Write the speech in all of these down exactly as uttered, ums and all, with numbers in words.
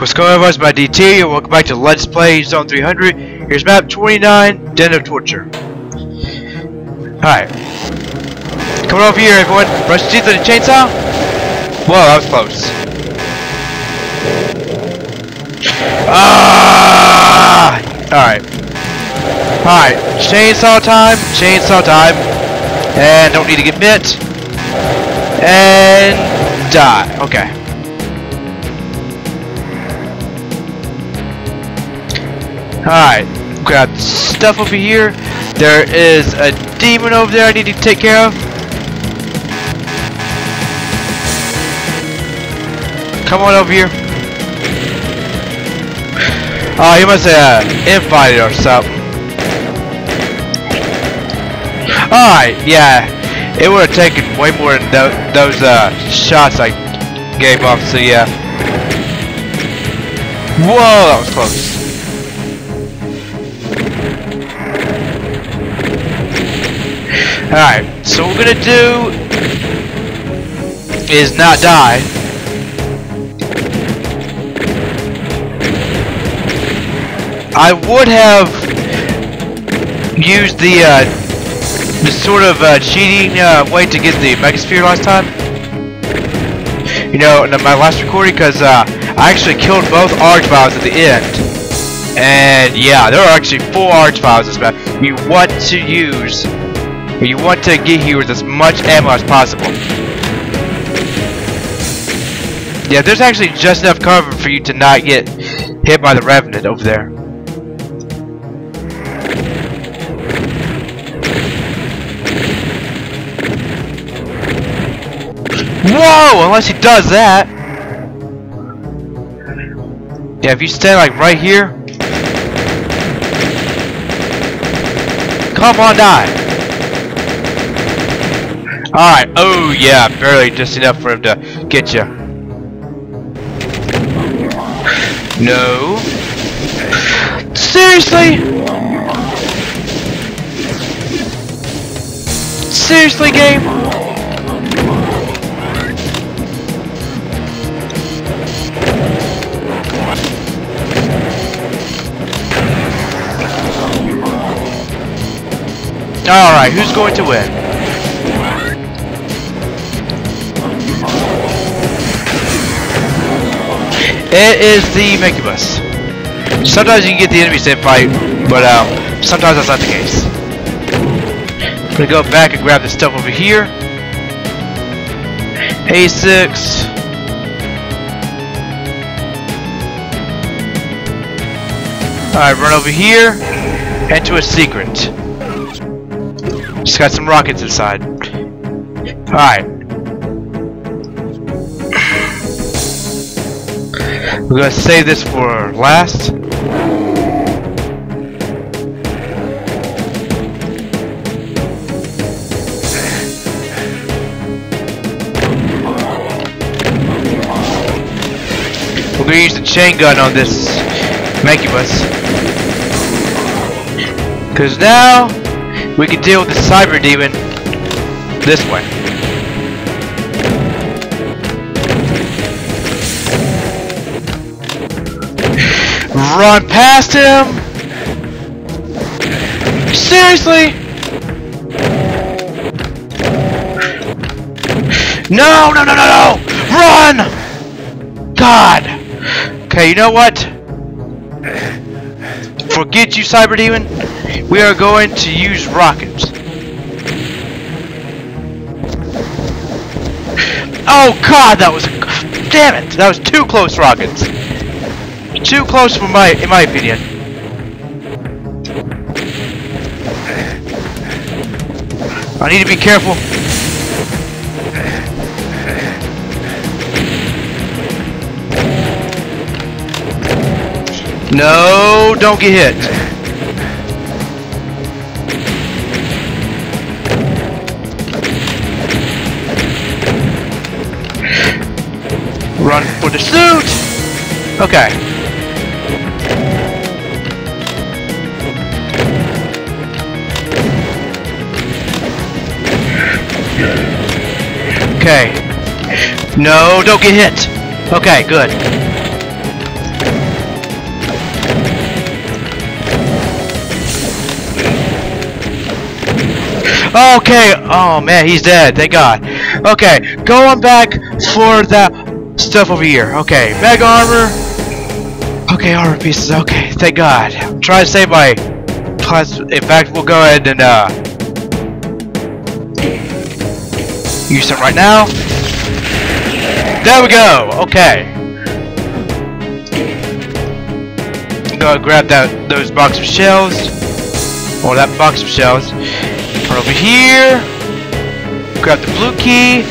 What's going on, guys? My D T, and welcome back to Let's Play Zone three hundred. Here's map twenty-nine, Den of Torture. Alright. Coming over here, everyone. Brush your teeth with a chainsaw. Whoa, that was close. Ah! Alright. Alright. Chainsaw time. Chainsaw time. And don't need to get bit. And... die. Okay. Alright, grab stuff over here. There is a demon over there I need to take care of. Come on over here. Oh, he must have invited or something. Alright, yeah. It would have taken way more than th those uh, shots I gave off, so yeah. Whoa, that was close. Alright, so what we're gonna do is not die. I would have used the, uh, the sort of uh, cheating uh, way to get the Megasphere last time. You know, in my last recording, because uh, I actually killed both Archviles at the end. And yeah, there are actually four Archviles this map. You want to use... you want to get here with as much ammo as possible. Yeah, there's actually just enough cover for you to not get hit by the Revenant over there. Whoa! Unless he does that! Yeah, if you stand like right here... come on, die! Alright, oh yeah, barely just enough for him to get you. No. Seriously? Seriously, game? Alright, who's going to win? It is the Mancubus. Sometimes you can get the enemies to fight, but um, sometimes that's not the case. I'm gonna go back and grab this stuff over here. A six. Alright, run over here. Head to a secret. Just got some rockets inside. Alright. We're gonna save this for last. We're gonna use the chain gun on this Mancubus, cause now we can deal with the Cyberdemon this way. Run past him! Seriously? No, no, no, no, no! Run! God! Okay, you know what? Forget you, Cyberdemon. We are going to use rockets. Oh, God, that was... damn it! That was two close rockets. Too close for my, in my opinion. I need to be careful. No, don't get hit. Run for the suit. Okay. Okay. No, don't get hit. Okay, good. Okay, oh man, he's dead, thank God. Okay, going back for that stuff over here. Okay, mega armor. Okay, armor pieces, okay, thank God. I'm trying to save my class. In fact, we'll go ahead and uh, use them right now. There we go, okay. Go grab that those box of shells. Or that box of shells. Over here, grab the blue key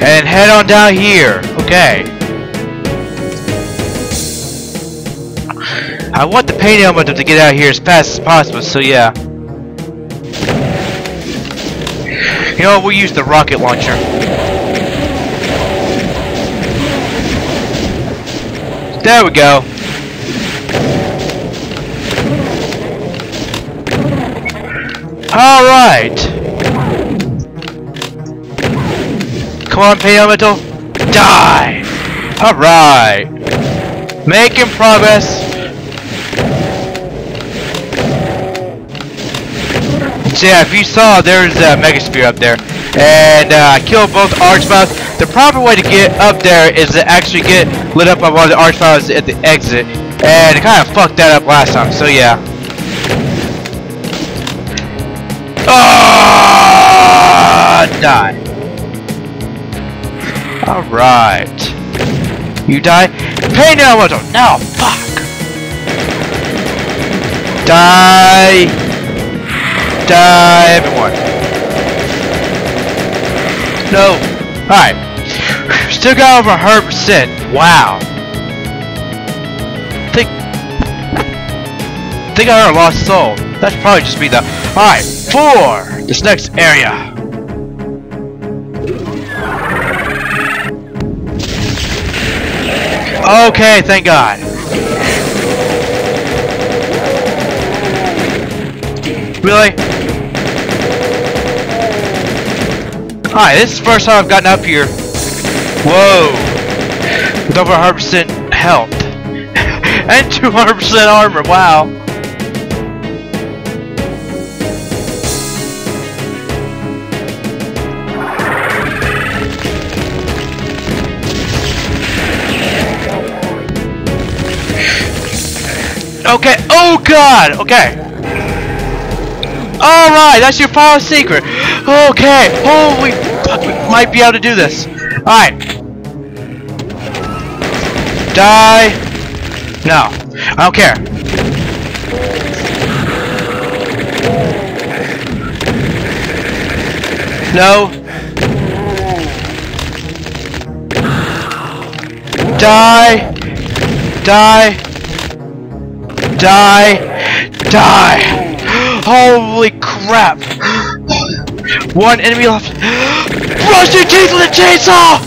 and head on down here. Okay. I want the pain element to get out of here as fast as possible, so yeah. You know what, we'll use the rocket launcher. There we go. Alright! Come on, pain elemental! Die! Alright! Making progress! So yeah, if you saw, there's a Megasphere up there. And I uh, killed both Archmouths. The proper way to get up there is to actually get lit up by one of the Archmouths at the exit. And I kind of fucked that up last time, so yeah. Oh, die. Alright. You die? Pain elemental! No! Fuck! Die! Die, everyone! No! Alright. Still got over one hundred percent. Wow. I think... I think I heard a lost soul. That's probably just me though. Alright, for this next area. Okay, thank God. Really? Alright, this is the first time I've gotten up here. Whoa. With over one hundred percent health. And two hundred percent armor, wow. Okay, oh God, okay. Alright, that's your final secret. Okay, holy fuck, we might be able to do this. Alright. Die. No, I don't care. No. Die. Die. Die! Die! Holy crap! One enemy left. Brush your teeth with a chainsaw!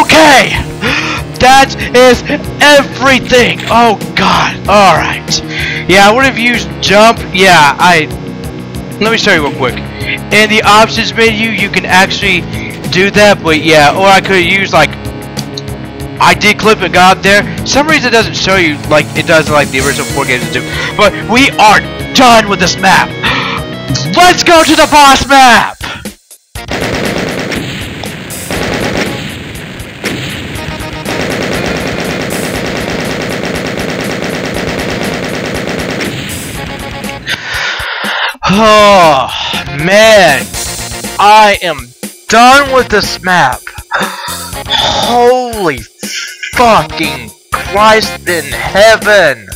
Okay! That is everything! Oh God! Alright. Yeah, I would have used jump. Yeah, I... Let me show you real quick. In the options menu, you can actually do that, but yeah, or I could use like... I did clip and got up there. For some reason it doesn't show you like it does like the original four games do. But we are done with this map. Let's go to the boss map. Oh man, I am done with this map. Holy fucking Christ in heaven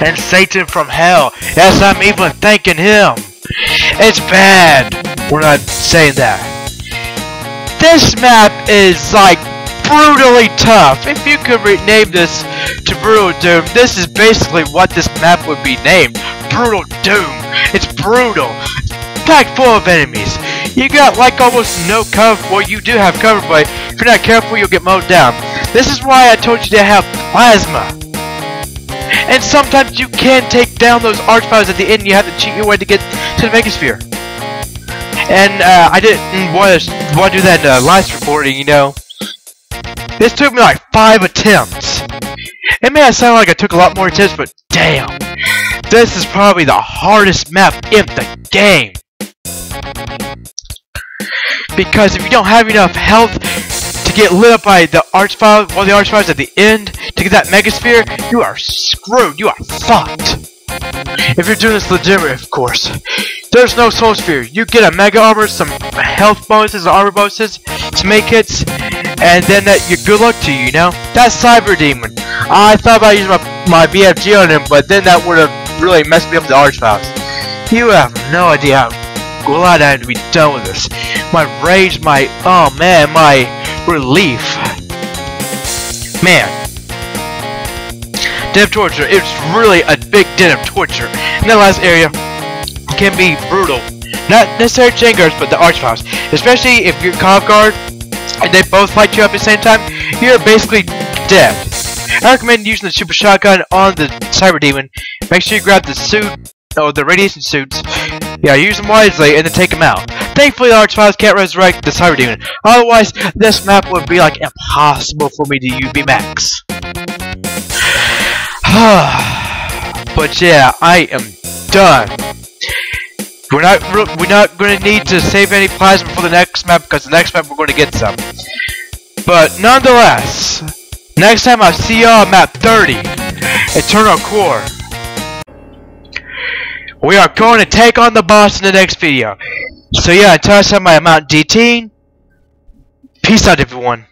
and Satan from hell. Yes, I'm even thanking him. It's bad. We're not saying that. This map is like brutally tough. If you could rename this to Brutal Doom, this is basically what this map would be named. Brutal Doom. It's brutal. Packed full of enemies. You got like almost no cover. Well, you do have cover, but if you're not careful, you'll get mowed down. This is why I told you to have plasma. And sometimes you can take down those archfiends at the end. You have to cheat your way to get to the Megasphere. And uh, I didn't want to want to do that uh, live recording. You know, this took me like five attempts. It may have sounded like I took a lot more attempts, but damn, this is probably the hardest map in the game. because if you don't have enough health to get lit up by the archfiend, one of the archfiends at the end to get that Megasphere, you are screwed. You are fucked. If you're doing this legitimate, of course. There's no soul sphere. You get a mega armor, some health bonuses, armor bonuses, to make hits, and then that you good luck to you, you know? That's Cyberdemon. I thought about using my, my B F G on him, but then that would have really messed me up the archfiles. You have no idea how glad I had to be done with this. My rage, my oh man, my relief. Man. Den of Torture, it's really a big Den of Torture. And that last area can be brutal. Not necessarily chain guards, but the archfiles. Especially if you're caught off guard and they both fight you up at the same time, you're basically dead. I recommend using the super shotgun on the Cyberdemon. Make sure you grab the suit, or the radiation suits. Yeah, use them wisely and then take them out. Thankfully the archfiles can't resurrect the Cyberdemon. Otherwise, this map would be like impossible for me to U B max. But yeah, I am done. We're not we're not going to need to save any plasma for the next map, because the next map we're going to get some. But nonetheless, next time I see y'all on map thirty, Eternal Core. We are going to take on the boss in the next video. So yeah, until I send my MountainD eighteen, peace out everyone.